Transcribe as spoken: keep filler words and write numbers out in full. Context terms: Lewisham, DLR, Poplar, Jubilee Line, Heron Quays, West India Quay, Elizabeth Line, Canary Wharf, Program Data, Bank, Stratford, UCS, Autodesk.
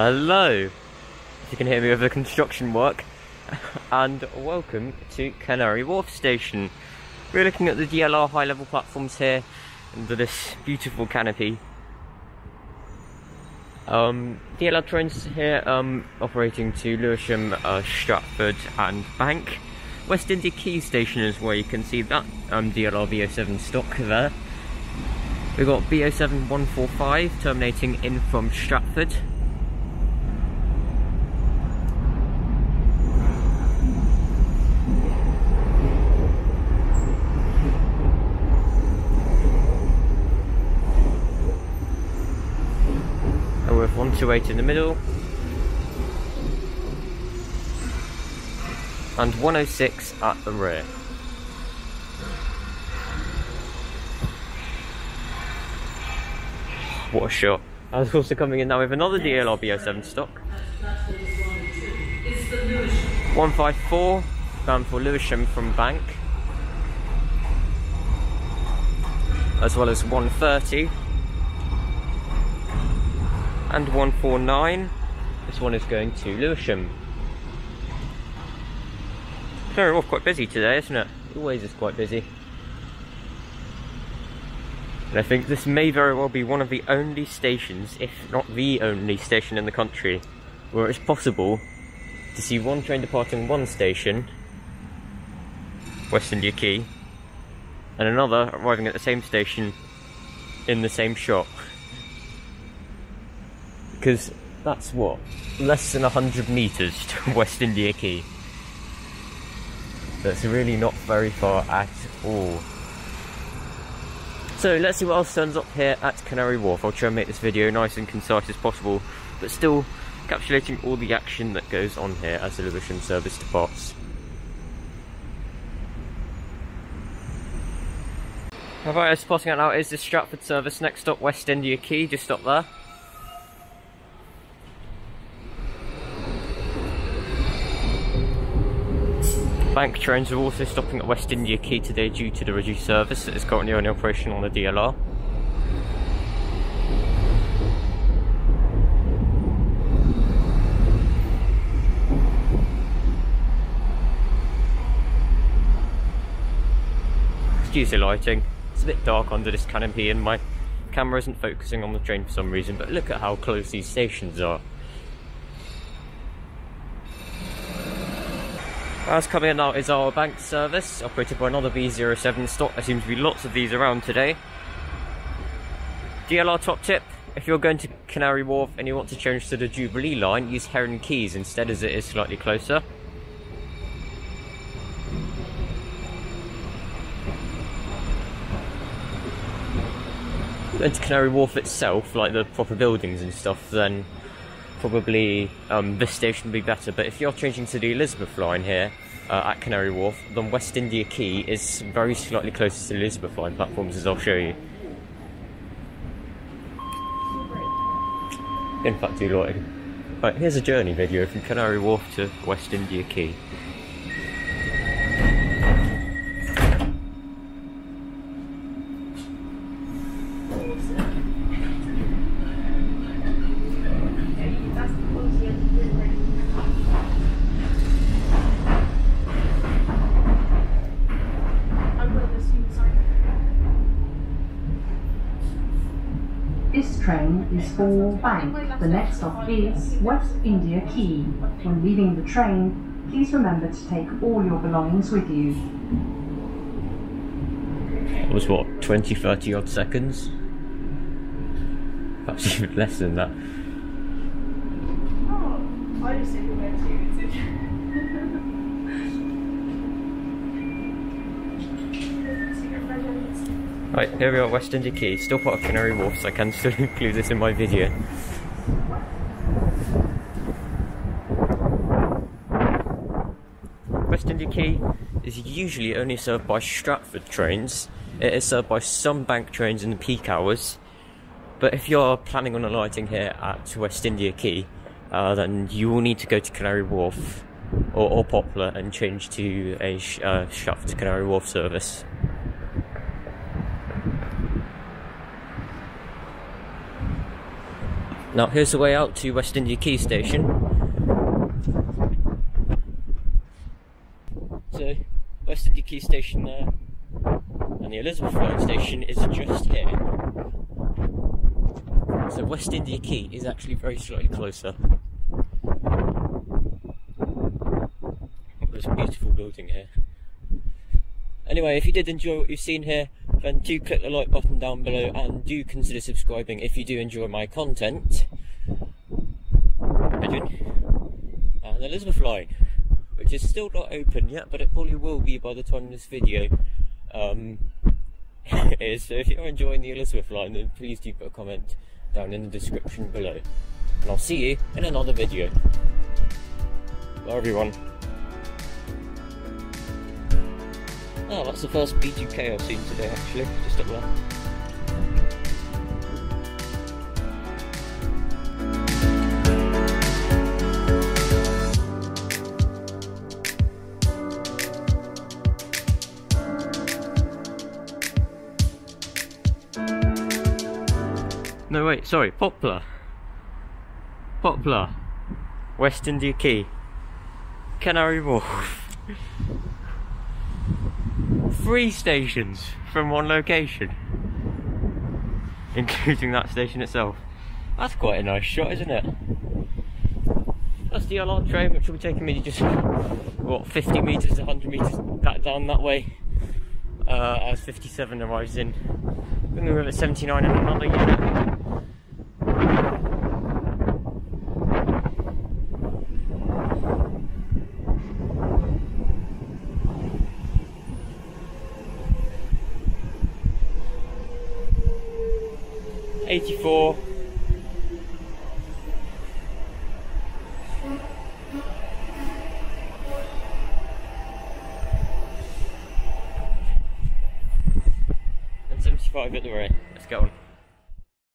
Hello, you can hear me over the construction work, and welcome to Canary Wharf station. We're looking at the D L R high level platforms here under this beautiful canopy. Um, D L R trains here um, operating to Lewisham, uh, Stratford and Bank. West India Quay station is where you can see that um, D L R B oh seven stock there. We've got B oh seven one four five terminating in from Stratford. And with one two eight in the middle. And one oh six at the rear. What a shot. I was also coming in now with another D L R B oh seven stock. one five four, bound for Lewisham from Bank. As well as one thirty. And one four nine. This one is going to Lewisham. Canary Wharf quite busy today, isn't it? It always is quite busy. And I think this may very well be one of the only stations, if not the only station in the country, where it's possible to see one train departing one station, West India Quay, and another arriving at the same station in the same shot. Because that's what? Less than one hundred metres to West India Quay. That's really not very far at all. So let's see what else turns up here at Canary Wharf. I'll try and make this video nice and concise as possible, but still encapsulating all the action that goes on here as the Lewisham service departs. Alright, as passing out now is the Stratford service. Next stop, West India Quay, just up there. Bank trains are also stopping at West India Quay today due to the reduced service that is currently only operational on the D L R. Excuse the lighting, it's a bit dark under this canopy and my camera isn't focusing on the train for some reason, but look at how close these stations are. As coming in now is our Bank service, operated by another B oh seven stock. There seems to be lots of these around today. D L R top tip, if you're going to Canary Wharf and you want to change to the Jubilee Line, use Heron Quays instead as it is slightly closer. Then to Canary Wharf itself, like the proper buildings and stuff, then probably um, this station would be better, but if you're changing to the Elizabeth Line here uh, at Canary Wharf, then West India Quay is very slightly closer to the Elizabeth Line platforms, as I'll show you. In fact, do like. Right, here's a journey video from Canary Wharf to West India Quay. This train is for Bank. The next stop is West India Quay. When leaving the train, please remember to take all your belongings with you. That was what, twenty, thirty odd seconds? Perhaps even less than that. Oh, I just think we're too. Right, here we are at West India Quay, still part of Canary Wharf, so I can still include this in my video. West India Quay is usually only served by Stratford trains. It is served by some Bank trains in the peak hours, but if you're planning on alighting here at West India Quay, uh, then you will need to go to Canary Wharf or, or Poplar and change to a uh, Stratford to Canary Wharf service. Now here's the way out to West India Quay station. So West India Quay station there, and the Elizabeth Line station is just here. So West India Quay is actually very slightly closer. There's a beautiful building here. Anyway, if you did enjoy what you've seen here, then do click the like button down below and do consider subscribing if you do enjoy my content. Adrian. And Elizabeth Line, which is still not open yet, but it probably will be by the time this video um, is. So if you're enjoying the Elizabeth Line, then please do put a comment down in the description below. And I'll see you in another video. Bye everyone. Oh, that's the first B G K I've seen today actually, just up there. No wait, sorry, Poplar. Poplar. West India Quay. Canary Wharf. Three stations from one location, including that station itself. That's quite a nice shot, isn't it? That's the D L R train, which will be taking me just, what, fifty metres, one hundred metres back down that way, uh, as fifty-seven arrives in. We're going to move at seventy-nine in another unit. eighty-four